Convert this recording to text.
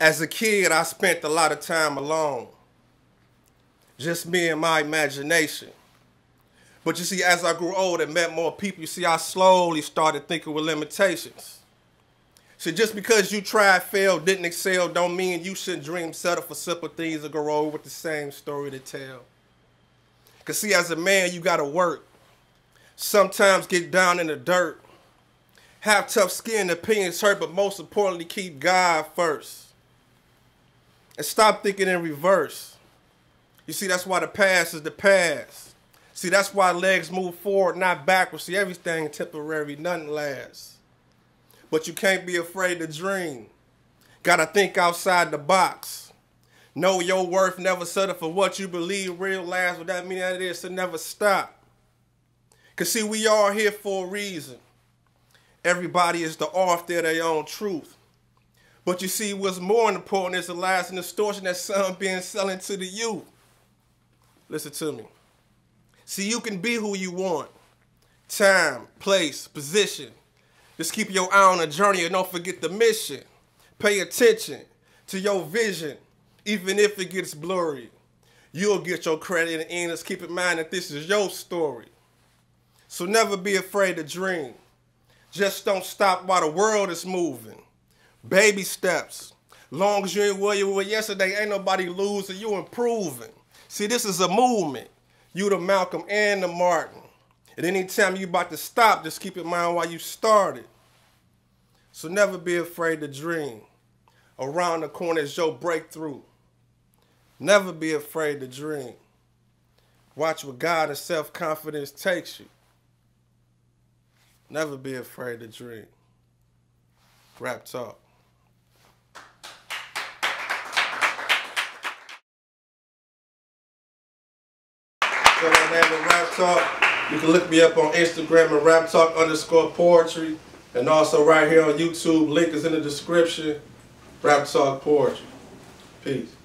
As a kid, I spent a lot of time alone. Just me and my imagination. But you see, as I grew older and met more people, you see, I slowly started thinking with limitations. So just because you tried, failed, didn't excel, don't mean you shouldn't dream, settle for simple things, or go over with the same story to tell. Because see, as a man, you got to work. Sometimes get down in the dirt. Have tough skin, opinions hurt, but most importantly, keep God first. And stop thinking in reverse. You see, that's why the past is the past. See, that's why legs move forward, not backwards. See, everything temporary, nothing lasts. But you can't be afraid to dream. Gotta think outside the box. Know your worth, never settle for what you believe, realize what that means that it is to never stop. Because see, we all here for a reason. Everybody is the author of their own truth. But you see, what's more important is the lies and distortion that some been selling to the youth. Listen to me. See, you can be who you want. Time, place, position. Just keep your eye on the journey and don't forget the mission. Pay attention to your vision, even if it gets blurry. You'll get your credit in the end. Just keep in mind that this is your story. So never be afraid to dream. Just don't stop while the world is moving. Baby steps. Long as you ain't where you were yesterday, ain't nobody losing. You improving. See, this is a movement. You the Malcolm and the Martin. And anytime you about to stop, just keep in mind why you started. So never be afraid to dream. Around the corner is your breakthrough. Never be afraid to dream. Watch where God and self-confidence takes you. Never be afraid to dream. Rap Talk. So my name is Rap Talk. You can look me up on Instagram at RapTalk_poetry, and also right here on YouTube. Link is in the description. Rap Talk Poetry. Peace.